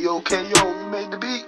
K.O. You made the beat.